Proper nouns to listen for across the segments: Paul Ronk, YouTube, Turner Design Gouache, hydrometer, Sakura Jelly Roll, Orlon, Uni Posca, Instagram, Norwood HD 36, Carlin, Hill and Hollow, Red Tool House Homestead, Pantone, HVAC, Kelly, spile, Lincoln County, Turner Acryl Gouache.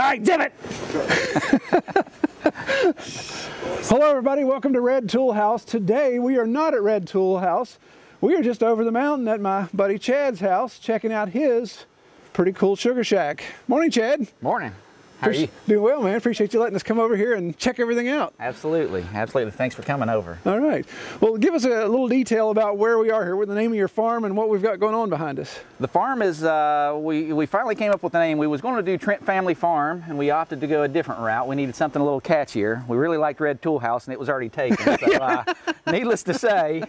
All right, damn it. Hello, everybody. Welcome to Red Tool House. Today, we are not at Red Tool House. We are just over the mountain at my buddy Chad's house, checking out his pretty cool sugar shack. Morning, Chad. Morning. How are you? Doing well, man. Appreciate you letting us come over here and check everything out. Absolutely. Absolutely. Thanks for coming over. All right. Well, give us a little detail about where we are here, with the name of your farm and what we've got going on behind us. The farm is, we finally came up with the name. We was going to do Trent Family Farm, and we opted to go a different route. We needed something a little catchier. We really liked Red Tool House, and it was already taken. So, needless to say,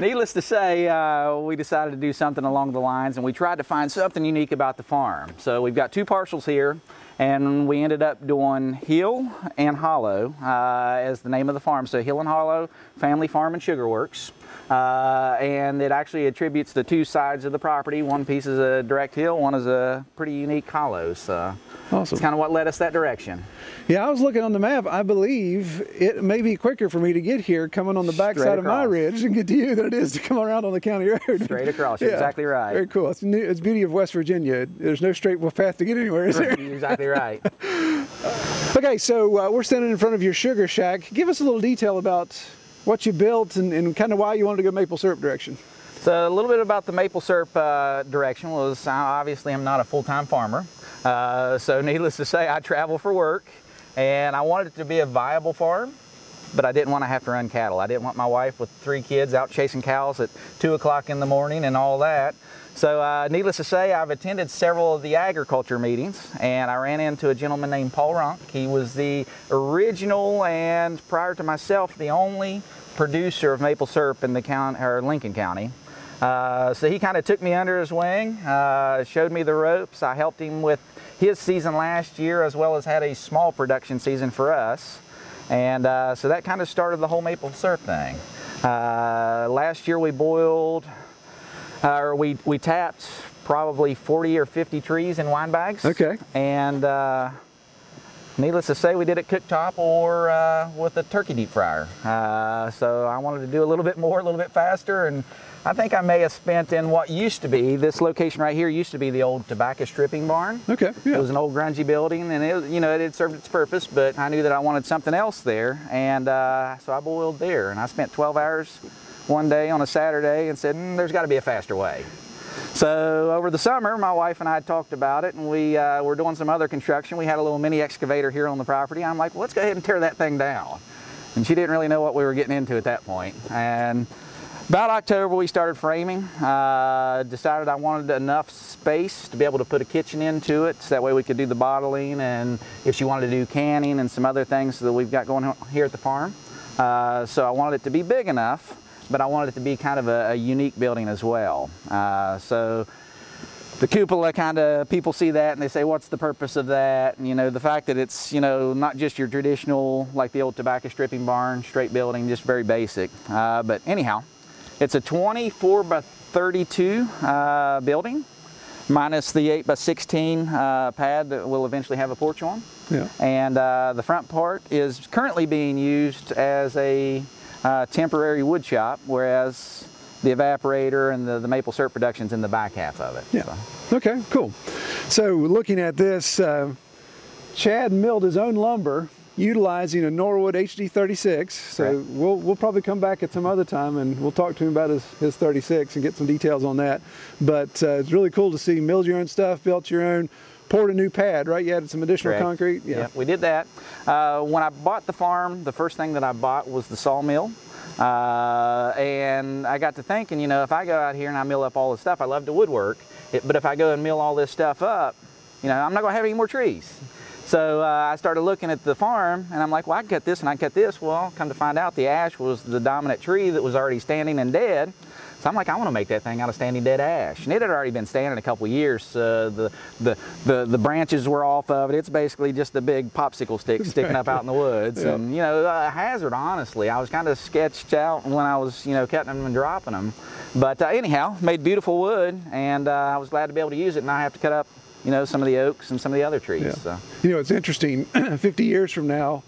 we decided to do something along the lines, and we tried to find something unique about the farm. So we've got two parcels here. And we ended up doing Hill and Hollow as the name of the farm. So Hill and Hollow Family Farm and Sugar Works. And it actually attributes the two sides of the property. One piece is a direct hill, one is a pretty unique hollow. So awesome. It's kind of what led us that direction. Yeah, I was looking on the map. I believe it may be quicker for me to get here coming on the backside of my ridge and get to you than it is to come around on the county road. Straight across, you're exactly right. Very cool. It's the beauty of West Virginia. There's no straight path to get anywhere, is there? You're exactly right. Okay, so we're standing in front of your sugar shack. Give us a little detail about what you built and kind of why you wanted to go maple syrup direction. So a little bit about the maple syrup direction was, obviously I'm not a full-time farmer, so needless to say I travel for work, and I wanted it to be a viable farm, but I didn't want to have to run cattle. I didn't want my wife with three kids out chasing cows at 2 o'clock in the morning and all that. So needless to say, I've attended several of the agriculture meetings, and I ran into a gentleman named Paul Ronk. He was the original, and prior to myself, the only producer of maple syrup in the county, or Lincoln County. So he kind of took me under his wing, showed me the ropes. I helped him with his season last year, as well as had a small production season for us. And so that kind of started the whole maple syrup thing. Last year we boiled, we tapped probably 40 or 50 trees in wine bags. Okay. And needless to say, we did it cooktop or with a turkey deep fryer. So I wanted to do a little bit more, a little bit faster, and I think I may have spent in what used to be, this location right here used to be the old tobacco stripping barn. Okay. Yeah. It was an old grungy building, and it, you know, it had served its purpose, but I knew that I wanted something else there, and so I boiled there, and I spent 12 hours one day on a Saturday and said, there's got to be a faster way. So over the summer, my wife and I talked about it, and we were doing some other construction. We had a little mini excavator here on the property. I'm like, well, let's go ahead and tear that thing down. And she didn't really know what we were getting into at that point. And about October, we started framing. Decided I wanted enough space to be able to put a kitchen into it, so that way we could do the bottling, and if she wanted to do canning and some other things that we've got going on here at the farm. So I wanted it to be big enough, but I wanted it to be kind of a unique building as well. So the cupola, kind of people see that and they say, what's the purpose of that? And, you know, the fact that it's, you know, not just your traditional, like the old tobacco stripping barn, straight building, just very basic. But anyhow, it's a 24 by 32 building, minus the 8 by 16 pad that we'll eventually have a porch on. Yeah. And the front part is currently being used as a temporary wood shop, whereas the evaporator and the maple syrup production's in the back half of it. Yeah. So. Okay, cool. So looking at this, Chad milled his own lumber, utilizing a Norwood HD 36, so right. we'll probably come back at some other time and we'll talk to him about his 36 and get some details on that. But it's really cool to see, milled your own stuff, built your own, poured a new pad, right? You added some additional concrete? Yeah, yep, we did that. When I bought the farm, the first thing that I bought was the sawmill. And I got to thinking, you know, if I go out here and I mill up all this stuff, I love to woodwork, but if I go and mill all this stuff up, you know, I'm not going to have any more trees. So I started looking at the farm, and I'm like, well, I can cut this and I can cut this. Well, come to find out, the ash was the dominant tree that was already standing and dead. So I'm like, I want to make that thing out of standing dead ash. And it had already been standing a couple years. So the branches were off of it. It's basically just a big popsicle stick sticking up out in the woods. Yeah. And, you know, a hazard, honestly. I was kind of sketched out when I was, you know, cutting them and dropping them. But anyhow, made beautiful wood, and I was glad to be able to use it, and I have to cut up, you know, some of the oaks and some of the other trees. Yeah. So. You know, it's interesting, 50 years from now,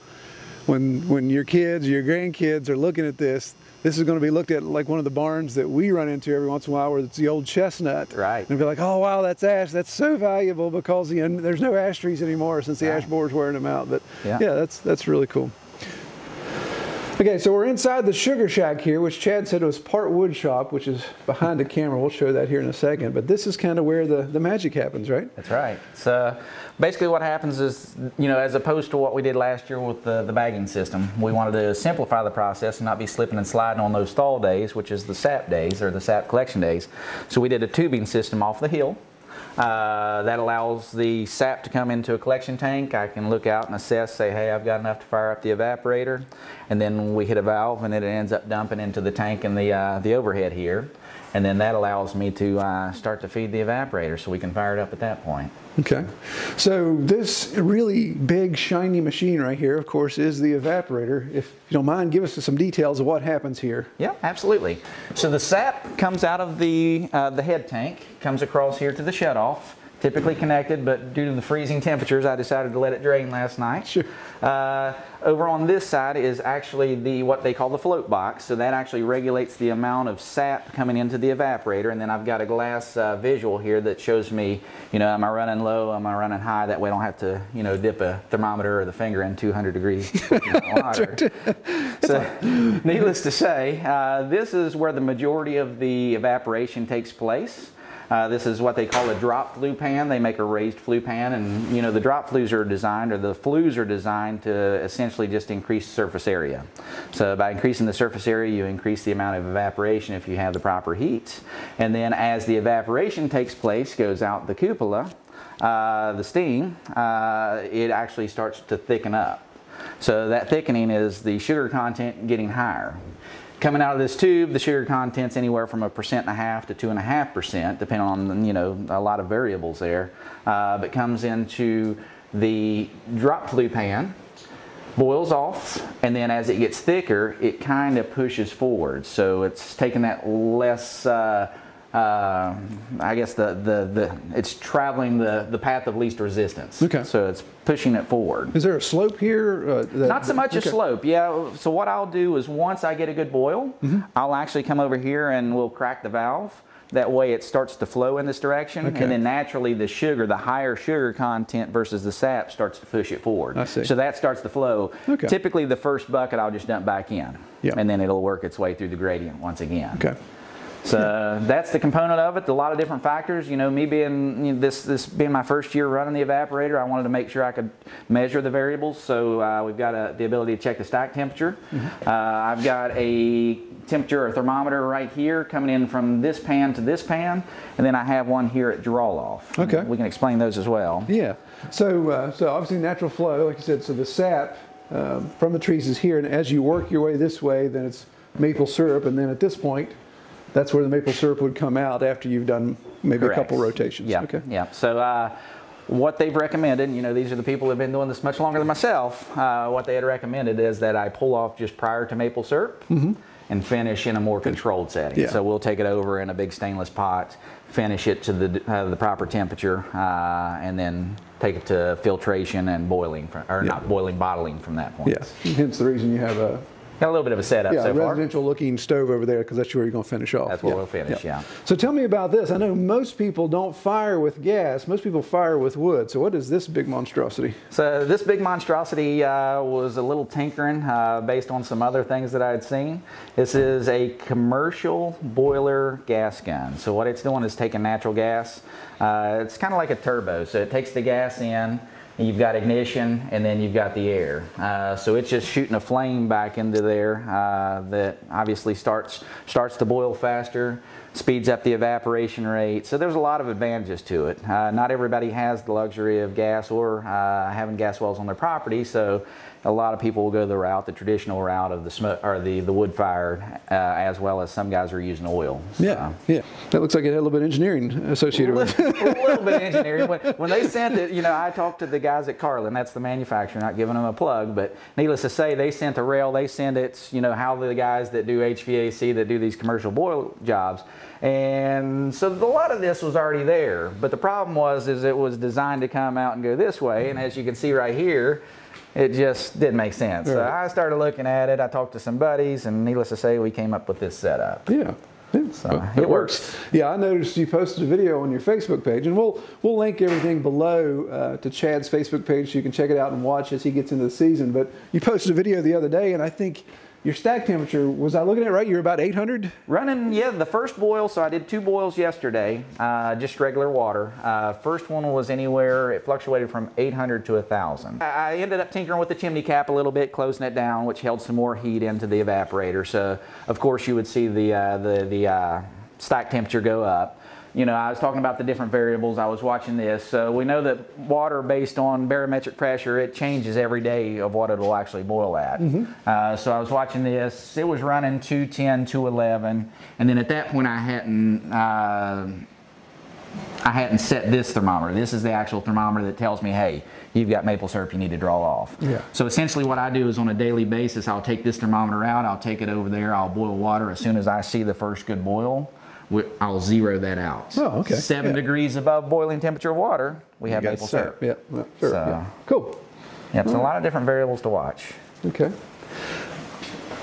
when your kids, your grandkids are looking at this, This is going to be looked at like one of the barns that we run into every once in a while where it's the old chestnut. Right. And be like, oh, wow, that's ash. That's so valuable because there's no ash trees anymore since the ash borer's wearing them out. But yeah, that's really cool. Okay, so we're inside the sugar shack here, which Chad said was part wood shop, which is behind the camera. We'll show that here in a second. But this is kind of where the magic happens, right? That's right. So basically what happens is, as opposed to what we did last year with the bagging system, we wanted to simplify the process and not be slipping and sliding on those thaw days, which is the sap days or the sap collection days. So we did a tubing system off the hill. That allows the sap to come into a collection tank. I can look out and assess, say, hey, I've got enough to fire up the evaporator. And then we hit a valve and it ends up dumping into the tank in the overhead here. And then that allows me to start to feed the evaporator so we can fire it up at that point. Okay. So this really big, shiny machine right here, of course, is the evaporator. If you don't mind, give us some details of what happens here. Yeah, absolutely. So the sap comes out of the head tank, comes across here to the shutoff, typically connected, but due to the freezing temperatures, I decided to let it drain last night. Sure. Over on this side is actually what they call the float box, so that actually regulates the amount of sap coming into the evaporator, and then I've got a glass visual here that shows me, am I running low, am I running high, that way I don't have to, dip a thermometer or the finger in 200 degrees water. So, needless to say, this is where the majority of the evaporation takes place. This is what they call a drop flue pan. They make a raised flue pan, and the drop flues are designed, or the flues are designed to essentially just increase surface area. So by increasing the surface area, you increase the amount of evaporation if you have the proper heat. And then as the evaporation takes place, goes out the cupola, the steam, it actually starts to thicken up. So that thickening is the sugar content getting higher. Coming out of this tube, the sugar content's anywhere from 1.5% to 2.5%, depending on a lot of variables there. But comes into the drop flue pan, boils off, and then as it gets thicker, it kind of pushes forward. So it's taking that less. I guess it's traveling the path of least resistance. Okay. So it's pushing it forward. Is there a slope here? Not so much a slope. Yeah. So what I'll do is once I get a good boil, I'll actually come over here and we'll crack the valve. That way it starts to flow in this direction, and then naturally the sugar, the higher sugar content versus the sap starts to push it forward. I see. So that starts to flow. Okay. Typically the first bucket I'll just dump back in, and then it'll work its way through the gradient once again. Okay. So that's the component of it. A lot of different factors. Me being this being my first year running the evaporator, I wanted to make sure I could measure the variables. So we've got the ability to check the stack temperature. I've got a temperature or thermometer right here coming in from this pan to this pan, and then I have one here at draw off. Okay. We can explain those as well. Yeah. So so obviously natural flow, like you said. So the sap from the trees is here, and as you work your way this way, then it's maple syrup, and then at this point. That's where the maple syrup would come out after you've done maybe a couple rotations. Yeah. Okay. Yeah. So what they've recommended, these are the people who have been doing this much longer than myself. What they had recommended is that I pull off just prior to maple syrup and finish in a more controlled setting. Yeah. So we'll take it over in a big stainless pot, finish it to the proper temperature, and then take it to filtration and boiling, bottling from that point. Yeah. Hence the reason you have a. Got a little bit of a setup so far. Yeah, residential-looking stove over there because that's where you're going to finish off. That's where we'll finish, So tell me about this. I know most people don't fire with gas. Most people fire with wood. So what is this big monstrosity? So this big monstrosity was a little tinkering based on some other things that I had seen. This is a commercial boiler gas gun. So what it's doing is taking natural gas. It's kind of like a turbo. So it takes the gas in. You've got ignition, and then you've got the air. So it's just shooting a flame back into there that obviously starts to boil faster, speeds up the evaporation rate. So there's a lot of advantages to it. Not everybody has the luxury of gas or having gas wells on their property, so a lot of people will go the traditional route of the smoke or the wood fired, as well as some guys are using oil. So. Yeah. That looks like it had a little bit of engineering associated with it. A little bit of engineering. When they sent it, I talked to the guys at Carlin. That's the manufacturer. Not giving them a plug, but needless to say, they sent a rail. They send it. How the guys that do HVAC that do these commercial boil jobs. And so a lot of this was already there, but the problem was it was designed to come out and go this way, and as you can see right here, it just didn't make sense. Right. So I started looking at it. I talked to some buddies, and needless to say, we came up with this setup. Yeah. Yeah, so it works. Yeah, I noticed you posted a video on your Facebook page, and we'll link everything below to Chad's Facebook page so you can check it out and watch as he gets into the season. But you posted a video the other day, and I think your stack temperature, was I looking at it right? You're about 800? Running, yeah, the first boil, so I did 2 boils yesterday, just regular water. First one was anywhere, it fluctuated from 800 to 1,000. I ended up tinkering with the chimney cap a little bit, closing it down, which held some more heat into the evaporator. So, of course, you would see the stack temperature go up. You know, I was talking about the different variables. I was watching this. So we know that water, based on barometric pressure, it changes every day of what it will actually boil at. Mm-hmm. So I was watching this. It was running 210, 211. And then at that point, I hadn't set this thermometer. This is the actual thermometer that tells me, hey, you've got maple syrup you need to draw off. Yeah. So essentially what I do is on a daily basis, I'll take this thermometer out. I'll take it over there. I'll boil water. As soon as I see the first good boil, I'll zero that out. Oh, okay. 7 degrees above boiling temperature of water, we have maple syrup. Yeah, syrup. So, yeah. Cool. Yeah, it's a lot of different variables to watch. Okay.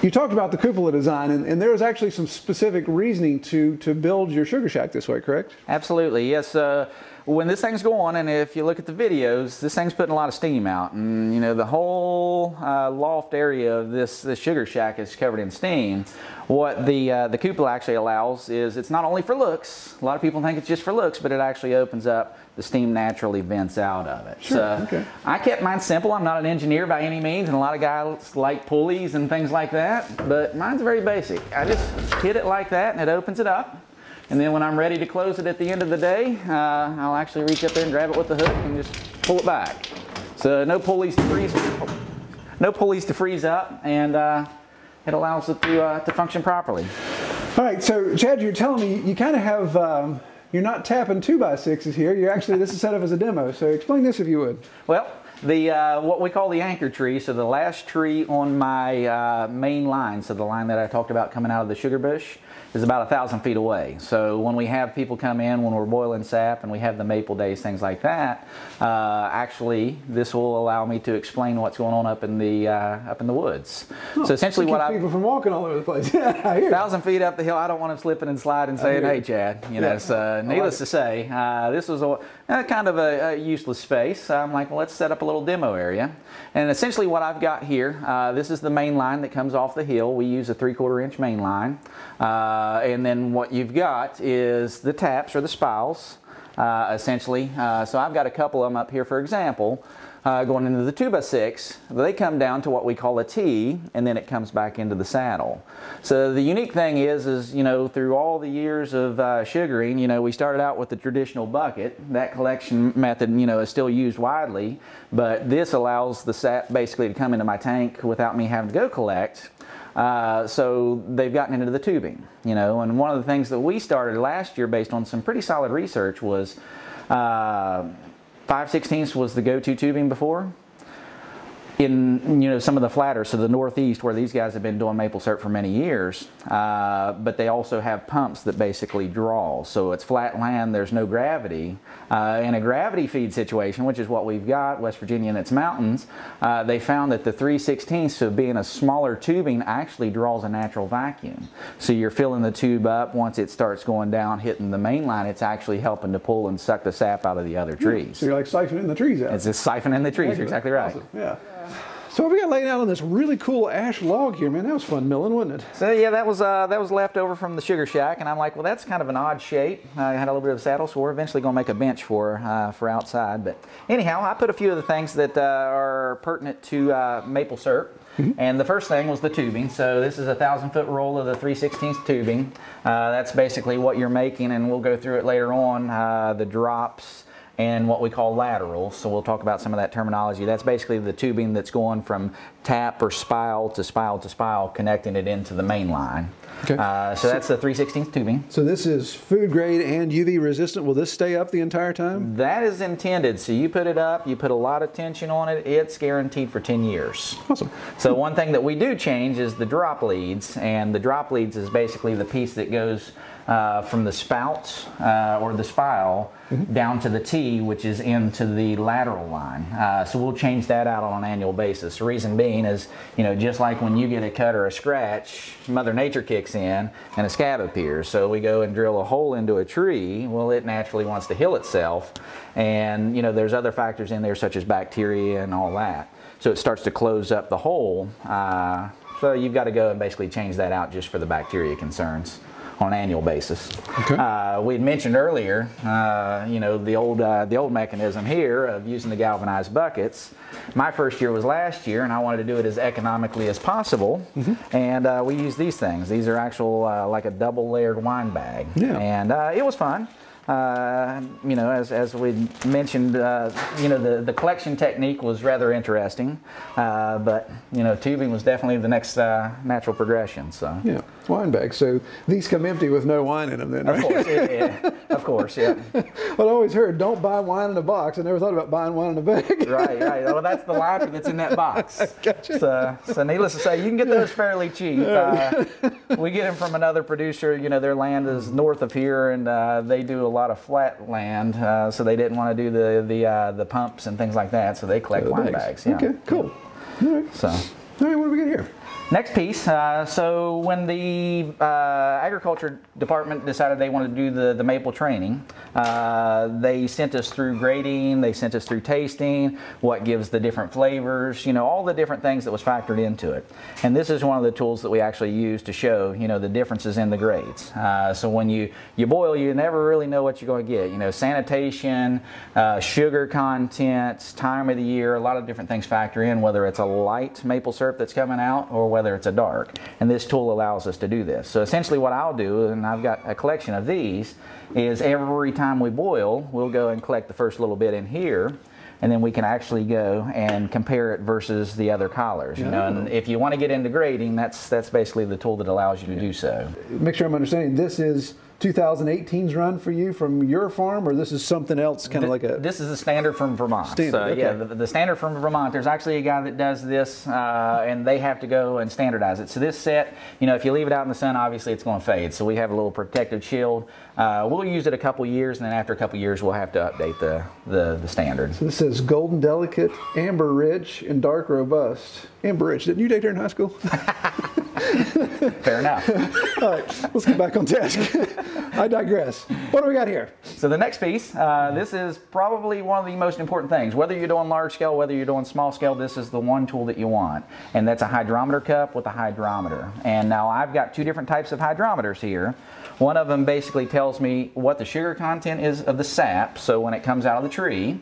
You talked about the cupola design, and there was actually some specific reasoning to build your sugar shack this way, correct? Absolutely, yes. When this thing's going, and if you look at the videos, this thing's putting a lot of steam out, and you know the whole loft area of this sugar shack is covered in steam. What the cupola actually allows is, it's not only for looks. A lot of people think it's just for looks, but it actually opens up. The steam naturally vents out of it. Sure, so okay. I kept mine simple. I'm not an engineer by any means, and a lot of guys like pulleys and things like that, but mine's very basic. I just hit it like that, and it opens it up. And then when I'm ready to close it at the end of the day, I'll actually reach up there and grab it with the hook and just pull it back. So no pulleys to freeze, up, and it allows it to function properly. All right, so Chad, you're telling me you kind of have, you're not tapping 2x6s here. You're actually, this is set up as a demo. So explain this if you would. Well, the what we call the anchor tree, so the last tree on my main line, so the line that I talked about coming out of the sugar bush, is about 1,000 feet away. So when we have people come in, when we're boiling sap and we have the maple days, things like that, actually this will allow me to explain what's going on up in the woods. Oh, so essentially what I keep people from walking all over the place. 1,000 feet up the hill, I don't want them slipping and sliding and saying, hey Chad, you know, so needless to say, this was a kind of a useless space. So I'm like, well, let's set up a little demo area. And essentially what I've got here, this is the main line that comes off the hill. We use a 3/4 inch main line. And then what you've got is the taps or the spiles, essentially. So I've got a couple of them up here, for example, going into the 2x6. They come down to what we call a T, and then it comes back into the saddle. So the unique thing is you know, through all the years of sugaring, you know, we started out with the traditional bucket. That collection method, you know, is still used widely, but this allows the sap basically to come into my tank without me having to go collect. So they've gotten into the tubing, you know, and one of the things that we started last year based on some pretty solid research was 5/16 was the go-to tubing before in, you know, some of the flatter, so the Northeast where these guys have been doing maple syrup for many years, but they also have pumps that basically draw, so it's flat land, there's no gravity. In a gravity feed situation, which is what we've got, West Virginia and its mountains, they found that the 3/16, so being a smaller tubing, actually draws a natural vacuum. So you're filling the tube up, once it starts going down, hitting the main line, it's actually helping to pull and suck the sap out of the other trees. So you're like siphoning the trees out. It's just siphoning the trees, you're exactly right. Awesome. Yeah. So we got laid out on this really cool ash log here, man. That was fun milling, wasn't it? So yeah, that was left over from the sugar shack, and I'm like, well, that's kind of an odd shape. I had a little bit of a saddle, so we're eventually going to make a bench for outside. But anyhow, I put a few of the things that are pertinent to maple syrup. Mm-hmm. And the first thing was the tubing. So this is a 1,000-foot roll of the 3/16 tubing. That's basically what you're making, and we'll go through it later on. The drops. And what we call laterals, so we'll talk about some of that terminology. That's basically the tubing that's going from tap or spile to spile to spile, connecting it into the main line. Okay. So that's the 3/16 tubing. So this is food grade and UV resistant. Will this stay up the entire time? That is intended. So you put it up, you put a lot of tension on it, it's guaranteed for 10 years. Awesome. So one thing that we do change is the drop leads, and the drop leads is basically the piece that goes from the spout or the spile down to the T, which is into the lateral line. So we'll change that out on an annual basis. The reason being is, you know, just like when you get a cut or a scratch, Mother Nature kicks in and a scab appears. So we go and drill a hole into a tree. Well, it naturally wants to heal itself. And, you know, there's other factors in there such as bacteria and all that. So it starts to close up the hole. So you've got to go and basically change that out just for the bacteria concerns on an annual basis. Okay. We had mentioned earlier, you know, the old mechanism here of using the galvanized buckets. My first year was last year, and I wanted to do it as economically as possible. And we used these things. These are actual like a double-layered wine bag, and it was fun. You know, as we mentioned, you know, the collection technique was rather interesting, but, you know, tubing was definitely the next natural progression. So yeah, wine bags. So these come empty with no wine in them, then, right? Of course, of course, yeah. Well, I always heard don't buy wine in a box. I never thought about buying wine in a bag. Right, right. Well, that's the liner that's in that box. Gotcha. So needless to say, you can get those fairly cheap. We get them from another producer. You know, their land is north of here, and they do a lot of flat land, so they didn't want to do the pumps and things like that, so they collect wine bags. Yeah. Okay, cool. All right. So, all right, what do we get here? Next piece. So when the agriculture department decided they wanted to do the maple training, they sent us through grading, they sent us through tasting, what gives the different flavors, you know, all the different things that was factored into it. And this is one of the tools that we actually use to show, you know, the differences in the grades. So when you boil, you never really know what you're going to get. You know, sanitation, sugar content, time of the year, a lot of different things factor in, whether it's a light maple syrup that's coming out or whether it's a dark, and this tool allows us to do this. So essentially what I'll do, and I've got a collection of these, is every time we boil, we'll go and collect the first little bit in here, and then we can actually go and compare it versus the other collars, you know, and if you want to get into grading, that's basically the tool that allows you to do so. Make sure I'm understanding, this is 2018's run for you from your farm, or this is something else, kind of like a... This is the standard from Vermont. Standard, so yeah, the standard from Vermont. There's actually a guy that does this, and they have to go and standardize it. So this set, you know, if you leave it out in the sun, obviously it's going to fade. So we have a little protective shield. We'll use it a couple years, and then after a couple years, we'll have to update the standard. So this says golden delicate, amber rich, and dark robust. Amber rich. Didn't you date her in high school? Fair enough. All right, let's get back on task. I digress. What do we got here? So the next piece, this is probably one of the most important things. Whether you're doing large scale, whether you're doing small scale, this is the one tool that you want. And that's a hydrometer cup with a hydrometer. And now I've got two different types of hydrometers here. One of them basically tells me what the sugar content is of the sap, so when it comes out of the tree.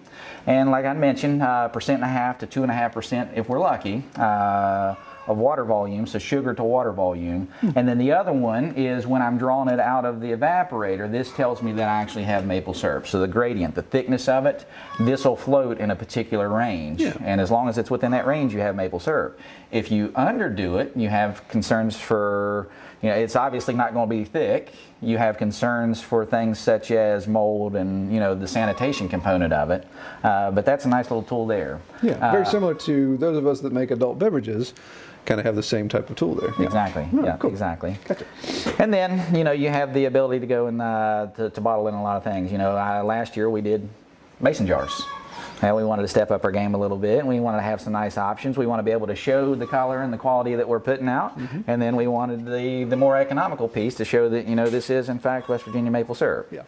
And like I mentioned, 1.5% to 2.5% if we're lucky. Of water volume, so sugar to water volume. And then the other one is when I'm drawing it out of the evaporator, this tells me that I actually have maple syrup. So the gradient, the thickness of it, this will float in a particular range. And as long as it's within that range, you have maple syrup. If you underdo it, you have concerns for, you know, it's obviously not going to be thick. You have concerns for things such as mold and, you know, the sanitation component of it. But that's a nice little tool there. Yeah, very similar to those of us that make adult beverages. Kind of have the same type of tool there. Exactly. Yeah, cool. Exactly. Gotcha. And then, you know, you have the ability to go and to bottle in a lot of things. You know, last year we did mason jars. And we wanted to step up our game a little bit, and we wanted to have some nice options. We want to be able to show the color and the quality that we're putting out, and then we wanted the more economical piece to show that, you know, this is in fact West Virginia maple syrup. Yeah.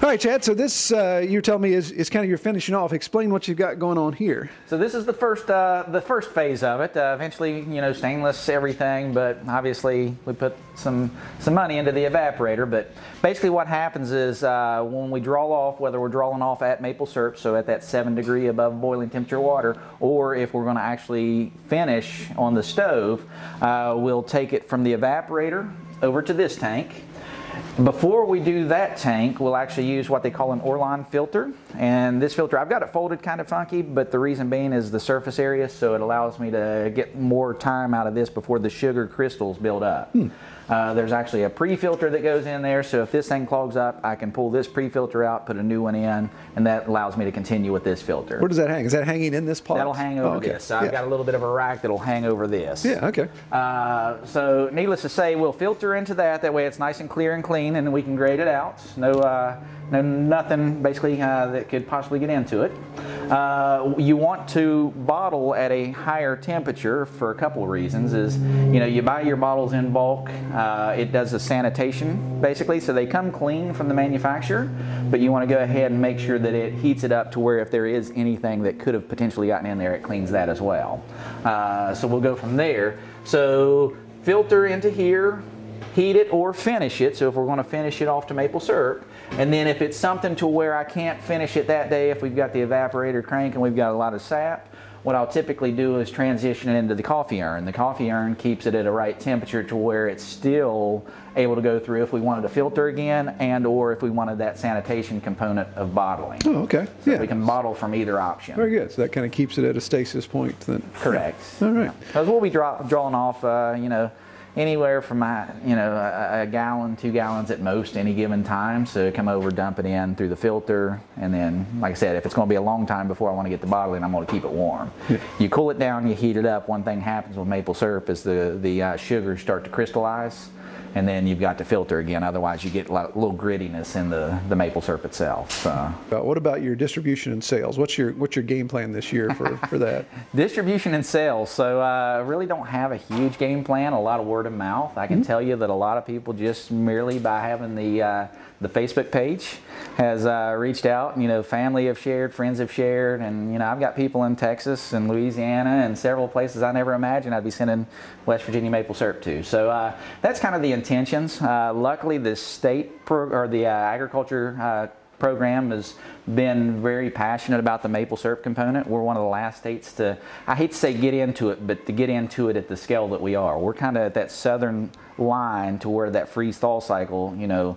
All right, Chad. So this you're telling me is kind of your finishing off. Explain what you've got going on here. So this is the first phase of it. Eventually, you know, stainless everything, but obviously we put some money into the evaporator. But basically, what happens is when we draw off, whether we're drawing off at maple syrup, so at that 7 degree above boiling temperature water, or if we're going to actually finish on the stove, we'll take it from the evaporator over to this tank. Before we do that tank, we'll actually use what they call an Orlon filter. And this filter, I've got it folded kind of funky, but the reason being is the surface area, so it allows me to get more time out of this before the sugar crystals build up. There's actually a pre-filter that goes in there, so if this thing clogs up, I can pull this pre-filter out, put a new one in, and that allows me to continue with this filter. Where does that hang? Is that hanging in this pot? That'll hang over this. So I've got a little bit of a rack that'll hang over this. Yeah, okay. So needless to say, we'll filter into that. That way it's nice and clear and clean, and we can grade it out. No, no nothing basically that could possibly get into it. You want to bottle at a higher temperature for a couple of reasons. Is, you know, you buy your bottles in bulk. It does the sanitation basically, so they come clean from the manufacturer, but you want to go ahead and make sure that it heats it up to where if there is anything that could have potentially gotten in there, it cleans that as well. So we'll go from there. So filter into here, heat it or finish it. So if we're going to finish it off to maple syrup, and then if it's something to where I can't finish it that day, if we've got the evaporator crank and we've got a lot of sap, what I'll typically do is transition it into the coffee urn. The coffee urn keeps it at a right temperature to where it's still able to go through if we wanted to filter again, and or if we wanted that sanitation component of bottling. Oh, okay. So we can bottle from either option. Very good. So that kind of keeps it at a stasis point then. Correct. All right. Because we'll be drawing off, you know, anywhere from a gallon, 2 gallons at most any given time. So come over, dump it in through the filter, and then, like I said, if it's going to be a long time before I want to get the bottle in, I'm going to keep it warm. Yeah. You cool it down, you heat it up. One thing happens with maple syrup is the sugars start to crystallize, and then you've got to filter again. Otherwise, you get a little grittiness in the maple syrup itself. So. What about your distribution and sales? What's your game plan this year for that? Distribution and sales. So I really don't have a huge game plan. A lot of word of mouth. I can tell you that a lot of people just merely by having the Facebook page has reached out. And, you know, family have shared, friends have shared, and you know, I've got people in Texas and Louisiana and several places I never imagined I'd be sending West Virginia maple syrup to. So that's kind of the intentions. Luckily, the state agriculture program has been very passionate about the maple syrup component. We're one of the last states to, I hate to say get into it, but to get into it at the scale that we are. We're kind of at that southern line to where that freeze-thaw cycle, you know,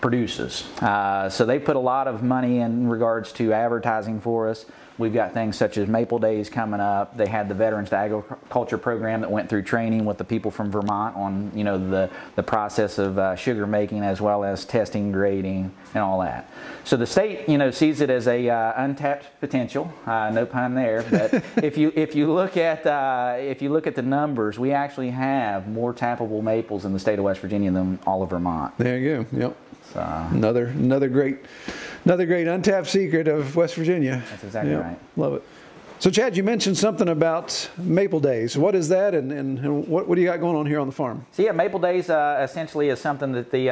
produces. So they put a lot of money in regards to advertising for us. We've got things such as Maple Days coming up. They had the Veterans to Agriculture program that went through training with the people from Vermont on, you know, the process of sugar making as well as testing, grading, and all that. So the state, you know, sees it as a untapped potential. No pun there. But if you look at the numbers, we actually have more tappable maples in the state of West Virginia than all of Vermont. There you go. Yep. So. Another great untapped secret of West Virginia. That's exactly right. Love it. So Chad, you mentioned something about Maple Days. What is that, and what do you got going on here on the farm? So yeah, Maple Days essentially is something that the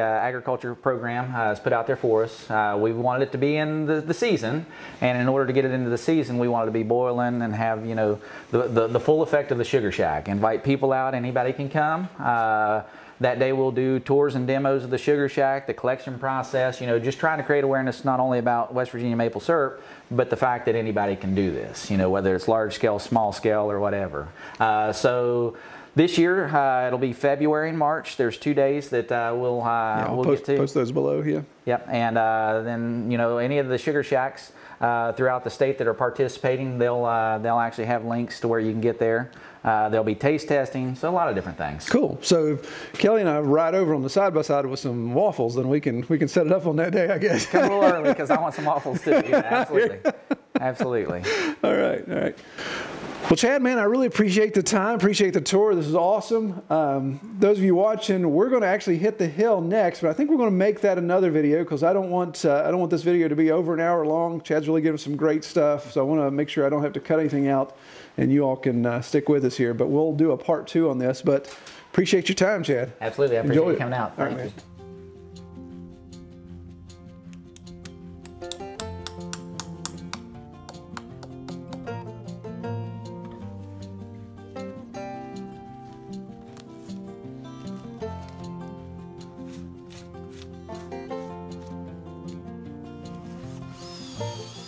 agriculture program has put out there for us. We wanted it to be in the season, and in order to get it into the season, we wanted to be boiling and have, you know, the full effect of the Sugar Shack. Invite people out, anybody can come. That day we'll do tours and demos of the Sugar Shack, the collection process, you know, just trying to create awareness not only about West Virginia maple syrup, but the fact that anybody can do this, you know, whether it's large scale, small scale, or whatever. So this year, it'll be February and March. There's 2 days that we'll post those below here. Yep, and then, you know, any of the Sugar Shacks throughout the state that are participating, they'll actually have links to where you can get there. There'll be taste testing, so a lot of different things. Cool. So if Kelly and I ride over on the side by side with some waffles, then we can set it up on that day, I guess. Come a little early because I want some waffles too. Yeah, absolutely, absolutely. All right, all right. Well, Chad, man, I really appreciate the time, appreciate the tour. This is awesome. Those of you watching, we're going to actually hit the hill next, but I think we're going to make that another video because I don't want this video to be over an hour long. Chad's really given us some great stuff, so I want to make sure I don't have to cut anything out, and you all can stick with us here. But we'll do a part two on this. But appreciate your time, Chad. Absolutely, I appreciate you coming out. Thank you.